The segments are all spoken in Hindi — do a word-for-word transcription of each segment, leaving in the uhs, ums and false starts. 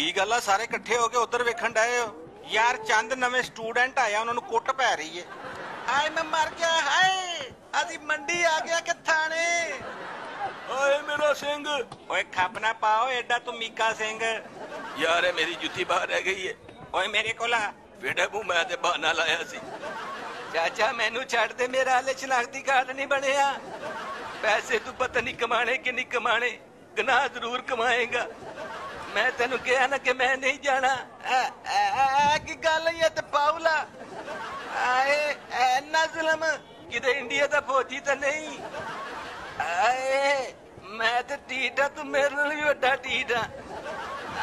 ਕੀ ਗੱਲ ਆ ਸਾਰੇ ਇਕੱਠੇ ਹੋ ਕੇ ਉਧਰ ਵੇਖਣ ਡਏ ਹੋ? ਯਾਰ ਚੰਦ ਨਵੇਂ ਸਟੂਡੈਂਟ ਆਇਆ ਉਹਨਾਂ ਨੂੰ ਕੁੱਟ ਪੈ ਰਹੀ ਏ। ਹਾਏ ਮੈਂ ਮਰ ਗਿਆ, ਹਾਏ ਅਸੀਂ ਮੰਡੀ ਆ ਗਿਆ ਕਿ ਥਾਣੇ। ਓਏ ਮੇਰਾ ਸਿੰਘ, ਓਏ ਖਾਪਨਾ ਪਾਓ ਐਡਾ ਤੂੰ ਮੀਕਾ ਸਿੰਘ। ਯਾਰ ਮੇਰੀ ਜੁੱਤੀ ਬਾਹਰ ਰਹਿ ਗਈ ਏ। ਓਏ ਮੇਰੇ ਕੋਲ ਆ ਬੇਟਾ, ਬੂ ਮੈਂ ਤੇ ਬਹਾਨਾ ਲਾਇਆ ਸੀ। ਚਾਚਾ ਮੈਨੂੰ ਛੱਡ ਦੇ, ਮੇਰਾ ਹਾਲੇ ਸ਼ਨਾਖਤੀ ਕਾਰਡ ਨਹੀਂ ਬਣਿਆ। ਪੈਸੇ ਤੂੰ ਪਤਾ ਨਹੀਂ ਕਮਾਣੇ ਕਿ ਨਹੀਂ ਕਮਾਣੇ, ਗਨਾਹ ਜ਼ਰੂਰ ਕਮਾਏਗਾ। मैं तेन कहा ना कि मैं नहीं जाना। आ, आ, आ, आ, की गल है ते पावला आए ऐना जुलम किते इंडिया दा फौजी ते नहीं। आए मैं ते टीटा, तू मेरे नाल भी वड्डा टीटा।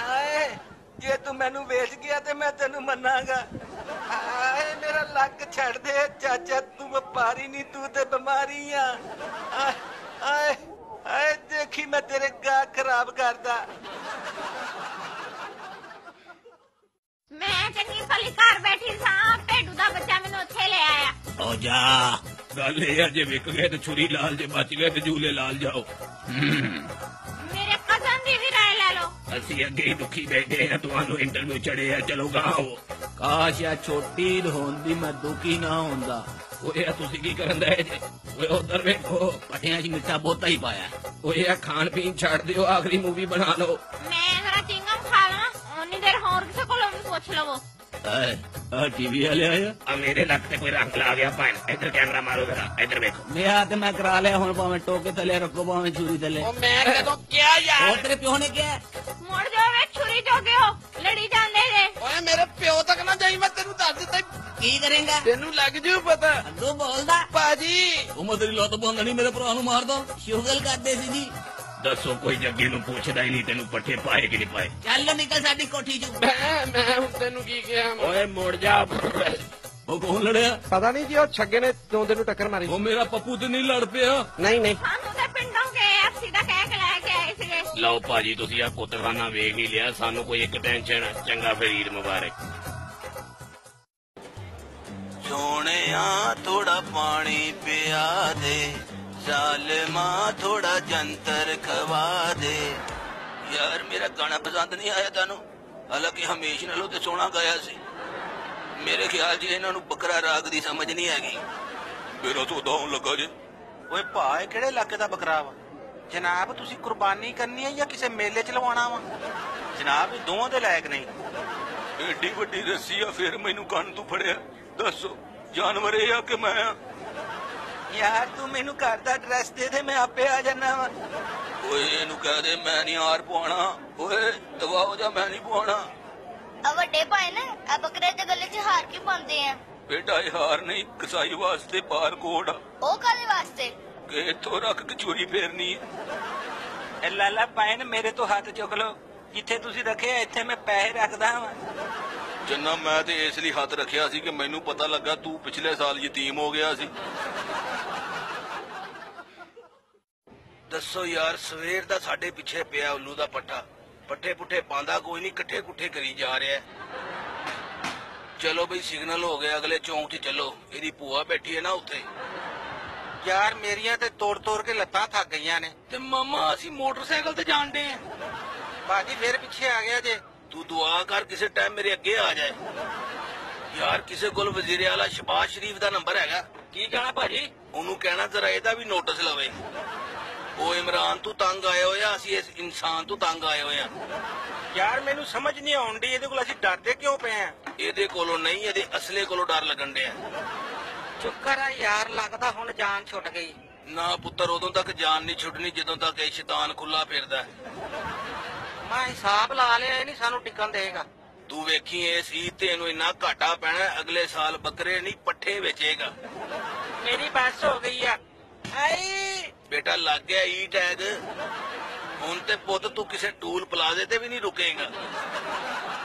आए जे तू मैनू वेच गया ते मैं तेनू मनांगा। आए मेरा लक छड़ दे चाचा, तू व्यापारी नहीं, तू ते बीमारी आ। आए आए देखी मैं तेरे गा खराब करदा। मैं चंगी भली घर बैठी सां, भेडू दा बच्चा मैनूं उत्थे ले आया। ओ जा गल ए जे विक गए ते छुरी लाल, जे बच गए ते झूले लाल जाओ। मेरे कजन दी भी राय ले लो। असीं अगे दुखी बैठे आ, तुहानूं इंटरव्यू चढ़े आ, चलो गाओ। काश या छोटी होंदी मैं दुखी ना होंदा। ओए तुसीं की करन दे जे? ओए उधर वेखो, पटियां च मिठा बोता ही पाया। ओए आ खान पीन छड़ दिओ, आखरी मूवी बना लो। मैं जरा चिंगम खा ला, ओनी देर होर किसे कोल तेनू लग जू पता। अगो बोलदा भाजी, तेरी लत बंद नहीं, मेरे भरा नू मार दो। शुगल करदे सी जी। दसो कोई जगे नू पूछदा ही नहीं तेनू पट्ठे पाए कि नहीं पाए। चल निकल साडी कोठी चो। मैं मैं हुण तेनू की कहां? ओए मुड़ जा। ओ कौन लड़या? पता नहीं जी, ओ छगे ने दोंदे नू टक्कर मारी। ओ मेरा पप्पू ते नहीं लड़ पिया? नहीं नहीं, सानू ते पिंडों के एफसी दा कह के लाके आए सीगे। लो भाजी तुसी आ कुतखाना वेख ही लिया, सानू कोई एक टेंशन। चंगा फिर ईद मुबारक। सोहणिया थोड़ा पानी पिया दे, चाल मां थोड़ा जंतर खवा दे। यार मेरा गाना पसंद नहीं आया तेन? हालांकि हमेश नालों तो सोहना गाया सी। मेरे ख्याल जी इन्हां नूं बकरा राग दी समझ नहीं हैगी। मेरा तो दाउन लगा जे। ओए भाए केड़े इलाके दा बकरा वा जनाब? तुसीं कुर्बानी करनी है या किसी मेले च लवाना वा जनाब? ये दोवां दे लायक नहीं। एड्डी वड्डी रस्सी आ फिर मैनूं कंन तू फड़िया, दसो जानवर ए आ कि मैं आ? यार तू मेनू घर का एड्रैस दे दे, मैं आपे आ जाना वा। ओए इनू कह दे मैं नहीं हार पवाना। ओए दवा हो जा, मैं नहीं पवाना। आ वड्डे भाई ने आ बकरे दे गले च हार क्यों पांदे आ? बेटा ये हार नहीं, कसाई वास्ते बार कोड। ओ कादे वास्ते? के इथों रख के चोरी फेरनी है। ए लाला पाइन मेरे तो हाथ चुक लो, जिथे तुसी रखे इथे मैं पैसे रखदा वा। जन्ना मैं ते इसलिए हाथ रखिया सी कि मैनू पता लगा तू पिछले साल यतीम हो गया सी। दसो यार सवेर दा साडे पिछे पिया उल्लू दा पट्ठा, पट्ठे पुट्ठे पांदा कोई नहीं, कट्ठे कुट्ठे करी जा रहा है। चलो भाई सिग्नल हो गया, अगले चौंक च चलो। एदी भूआ बैठी है ना उत्थे। यार मेरिया ते तोड़ तोड़ के लत्तां थक गईयां ने। ते मामा असी मोटरसाइकिल ते जान दे भाजी, फिर पिछे आ गया जे। तू दुआ कर किसी टाइम मेरे अगे आ जाए। यार किसी कोल वजीरे आला शबाज शरीफ दा नंबर हैगा? की कहना भाजी? ओनू कहना जरा एदा भी नोटिस लवे। ओ इमरान तू तंग आए हो या असी इस इंसान तू तंग आए हो? यार मैनू समझ नहीं आउंदी एदे कोल असी डरदे क्यों पए आ? एदे कोलों नहीं, एदे असले कोलों डर लगन डया। चुकर आ यार, लगदा हुण जान छुट गई। ना पुत्तर, उदों तक जान नहीं छुटनी जदों तक इह शैतान खुला फिरदा है। मैं हिसाब ला लिया, ये नहीं सानू टिकन देगा। तू वेखी इस ईद ते इनू इन्ना घाटा पैना, अगले साल बकरे नहीं पट्ठे बेचेगा। मेरी बस हो गई है। बेटा लग गया ई टैग। हुण ते पुत तू किसी टूल प्लाजे ते भी नहीं रुकेगा।